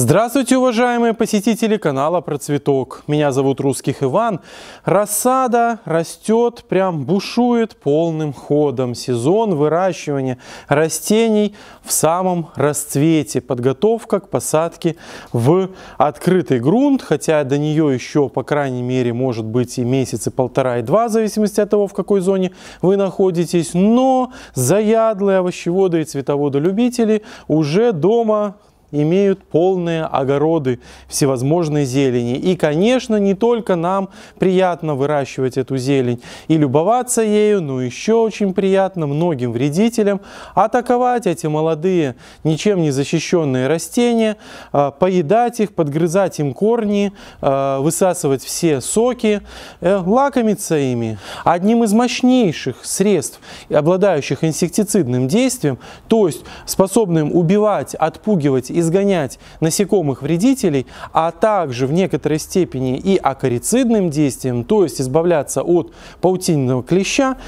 Здравствуйте, уважаемые посетители канала про цветок. Меня зовут Русских Иван. Рассада растет, прям бушует полным ходом. Сезон выращивания растений в самом расцвете. Подготовка к посадке в открытый грунт, хотя до нее еще, по крайней мере, может быть и месяц, и полтора, и два, в зависимости от того, в какой зоне вы находитесь. Но заядлые овощеводы и цветоводолюбители уже дома имеют полные огороды всевозможной зелени. И, конечно, не только нам приятно выращивать эту зелень и любоваться ею, но еще очень приятно многим вредителям атаковать эти молодые, ничем не защищенные растения, поедать их, подгрызать им корни, высасывать все соки, лакомиться ими. Одним из мощнейших средств, обладающих инсектицидным действием, то есть способным убивать, отпугивать, изгонять насекомых вредителей, а также в некоторой степени и акарицидным действием, то есть избавляться от паутинного клеща,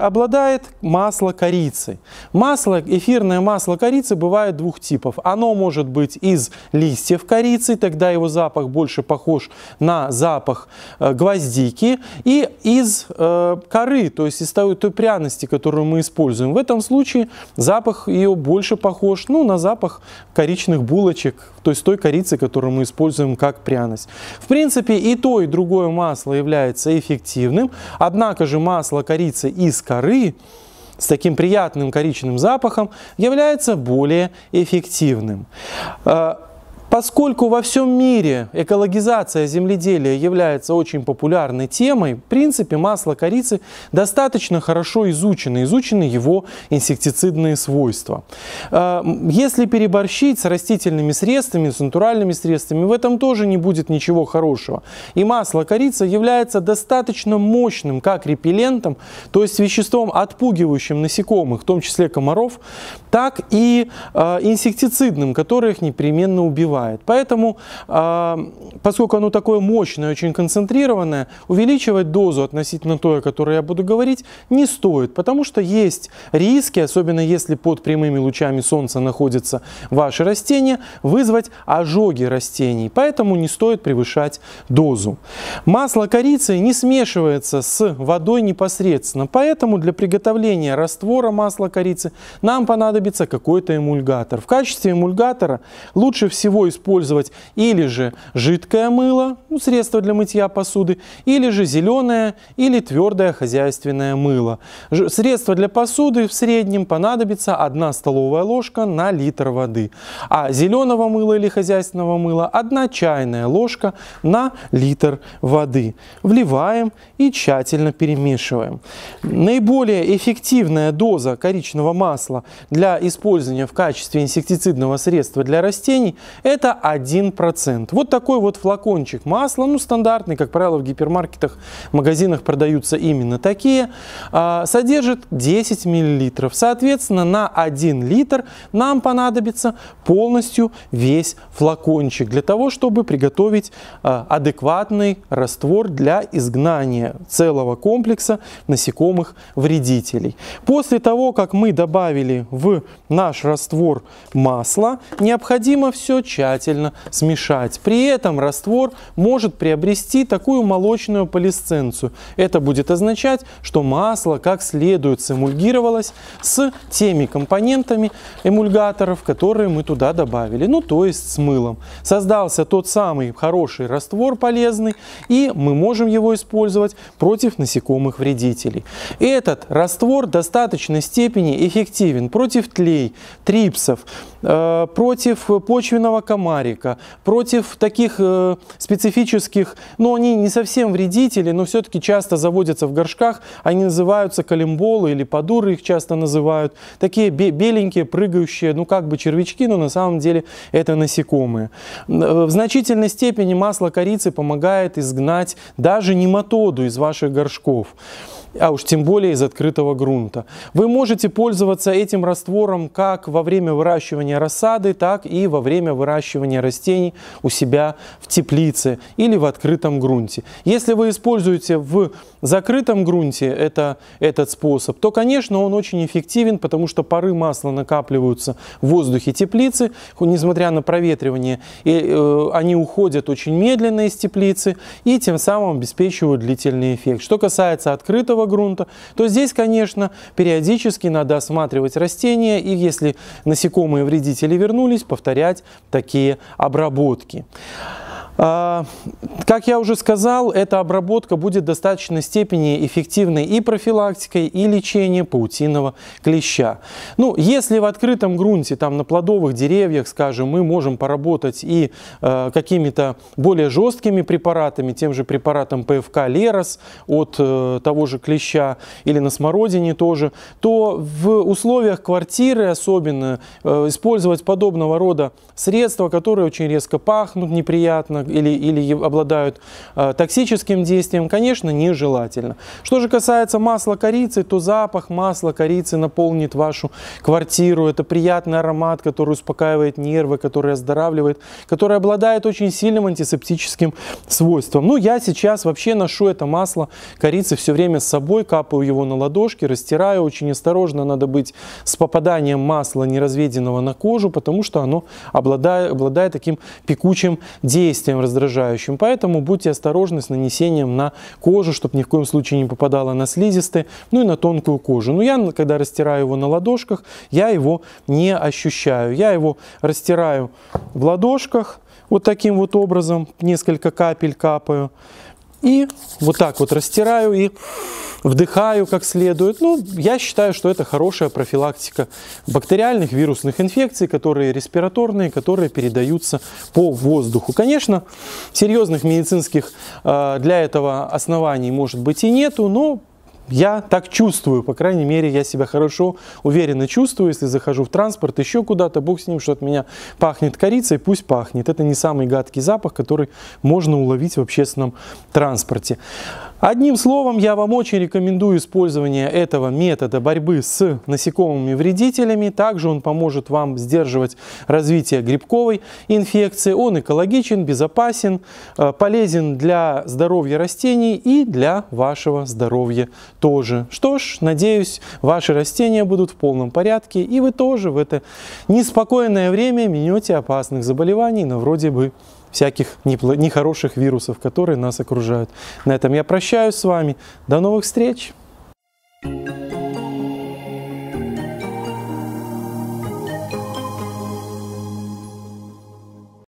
обладает масло корицы. Эфирное масло корицы бывает двух типов. Оно может быть из листьев корицы, тогда его запах больше похож на запах гвоздики, и из коры, то есть из той пряности, которую мы используем. В этом случае запах ее больше похож, ну, на запах коричневого булочек, то есть той корицы, которую мы используем как пряность. В принципе, и то, и другое масло является эффективным, однако же масло корицы из коры с таким приятным коричневым запахом является более эффективным. Поскольку во всем мире экологизация земледелия является очень популярной темой, в принципе, масло корицы достаточно хорошо изучены его инсектицидные свойства. Если переборщить с растительными средствами, с натуральными средствами, в этом тоже не будет ничего хорошего. И масло корицы является достаточно мощным как репеллентом, то есть веществом, отпугивающим насекомых, в том числе комаров, так и инсектицидным, которые их непременно убивают. Поэтому, поскольку оно такое мощное, очень концентрированное, увеличивать дозу относительно той, о которой я буду говорить, не стоит, потому что есть риски, особенно если под прямыми лучами солнца находятся ваши растения, вызвать ожоги растений. Поэтому не стоит превышать дозу. Масло корицы не смешивается с водой непосредственно, поэтому для приготовления раствора масла корицы нам понадобится какой-то эмульгатор. В качестве эмульгатора лучше всего использовать или же жидкое мыло, ну, средство для мытья посуды, или же зеленое или твердое хозяйственное мыло. Средство для посуды в среднем понадобится 1 столовая ложка на литр воды, а зеленого мыла или хозяйственного мыла 1 чайная ложка на литр воды. Вливаем и тщательно перемешиваем. Наиболее эффективная доза коричневого масла для использования в качестве инсектицидного средства для растений — это 1%. Вот такой вот флакончик масла, ну, стандартный, как правило, в гипермаркетах, магазинах продаются именно такие, содержит 10 мл. Соответственно, на 1 литр нам понадобится полностью весь флакончик для того, чтобы приготовить адекватный раствор для изгнания целого комплекса насекомых-вредителей. После того, как мы добавили в наш раствор масло, необходимо все тщательно смешать. При этом раствор может приобрести такую молочную полисценцию. Это будет означать, что масло как следует эмульгировалось с теми компонентами эмульгаторов, которые мы туда добавили, ну, то есть с мылом. Создался тот самый хороший раствор, полезный, и мы можем его использовать против насекомых-вредителей. Этот раствор в достаточной степени эффективен против тлей, трипсов, против почвенного комарика, против таких специфических, но они не совсем вредители, но все-таки часто заводятся в горшках, они называются колемболы или подуры, их часто называют, такие беленькие, прыгающие, ну, как бы червячки, но на самом деле это насекомые. В значительной степени масло корицы помогает изгнать даже нематоду из ваших горшков. а уж тем более из открытого грунта. Вы можете пользоваться этим раствором как во время выращивания рассады, так и во время выращивания растений у себя в теплице или в открытом грунте. Если вы используете в закрытом грунте этот способ, то, конечно, он очень эффективен, потому что пары масла накапливаются в воздухе теплицы, несмотря на проветривание, они уходят очень медленно из теплицы и тем самым обеспечивают длительный эффект. Что касается открытого грунта, то здесь, конечно, периодически надо осматривать растения и, если насекомые вредители вернулись, повторять такие обработки. Как я уже сказал, эта обработка будет в достаточной степени эффективной и профилактикой, и лечением паутинного клеща. Ну, если в открытом грунте, там на плодовых деревьях, скажем, мы можем поработать и какими-то более жесткими препаратами, тем же препаратом ПФК Лерос от того же клеща или на смородине тоже, то в условиях квартиры особенно использовать подобного рода средства, которые очень резко пахнут, неприятно, или обладают токсическим действием, конечно, нежелательно. Что же касается масла корицы, то запах масла корицы наполнит вашу квартиру. Это приятный аромат, который успокаивает нервы, который оздоравливает, который обладает очень сильным антисептическим свойством. Ну, я сейчас вообще ношу это масло корицы все время с собой, капаю его на ладошки, растираю. Очень осторожно надо быть с попаданием масла неразведенного на кожу, потому что оно обладает таким пекучим действием, раздражающим. Поэтому будьте осторожны с нанесением на кожу, чтобы ни в коем случае не попадало на слизистые, ну и на тонкую кожу. Но я, когда растираю его на ладошках, я его не ощущаю. Я его растираю в ладошках вот таким вот образом, несколько капель капаю. И вот так вот растираю и вдыхаю как следует. Ну, я считаю, что это хорошая профилактика бактериальных, вирусных инфекций, которые респираторные, которые передаются по воздуху. Конечно, серьезных медицинских для этого оснований, может быть, и нету, но я так чувствую, по крайней мере, я себя хорошо, уверенно чувствую, если захожу в транспорт, еще куда-то, бог с ним, что от меня пахнет корицей, пусть пахнет. Это не самый гадкий запах, который можно уловить в общественном транспорте. Одним словом, я вам очень рекомендую использование этого метода борьбы с насекомыми вредителями. Также он поможет вам сдерживать развитие грибковой инфекции. Он экологичен, безопасен, полезен для здоровья растений и для вашего здоровья тоже. Что ж, надеюсь, ваши растения будут в полном порядке, и вы тоже в это неспокойное время минете опасных заболеваний, но вроде бы всяких нехороших вирусов, которые нас окружают. На этом я прощаюсь с вами. До новых встреч!